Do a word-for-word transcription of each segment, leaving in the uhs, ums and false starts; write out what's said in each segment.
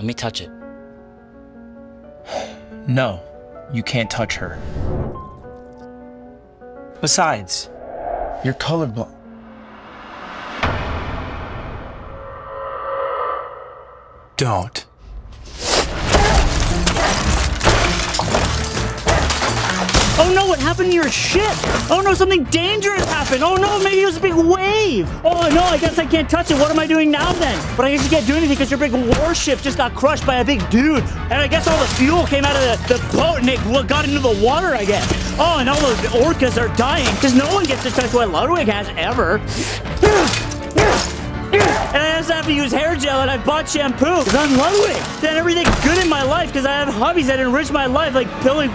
Let me touch it. No, you can't touch her. Besides, you're colorblind. Don't. Oh no, what happened to your ship? Oh no, something dangerous happened. Oh no, maybe it was a big wave. Oh no, I guess I can't touch it. What am I doing now then? But I guess you can't do anything because your big warship just got crushed by a big dude. And I guess all the fuel came out of the, the boat and it got into the water, I guess. Oh, and all those orcas are dying because no one gets to touch what Ludwig has ever. And I also have to use hair gel, and I bought shampoo because I'm Ludwig. Then everything good in my life because I have hobbies that enrich my life, like building.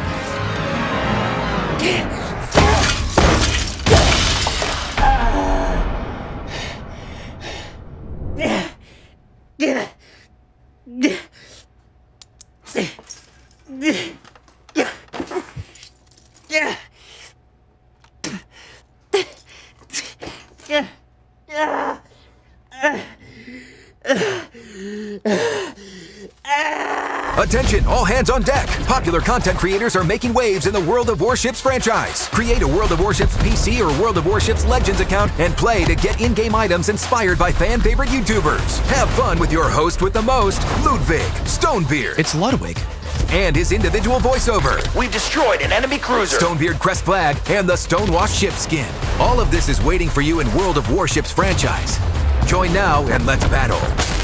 Attention, all hands on deck! Popular content creators are making waves in the World of Warships franchise. Create a World of Warships P C or World of Warships Legends account and play to get in-game items inspired by fan-favorite YouTubers. Have fun with your host with the most, Ludwig Stonebeard. It's Ludwig. And his individual voiceover. We've destroyed an enemy cruiser. Stonebeard crest flag and the stonewashed ship skin. All of this is waiting for you in World of Warships franchise. Join now and let's battle.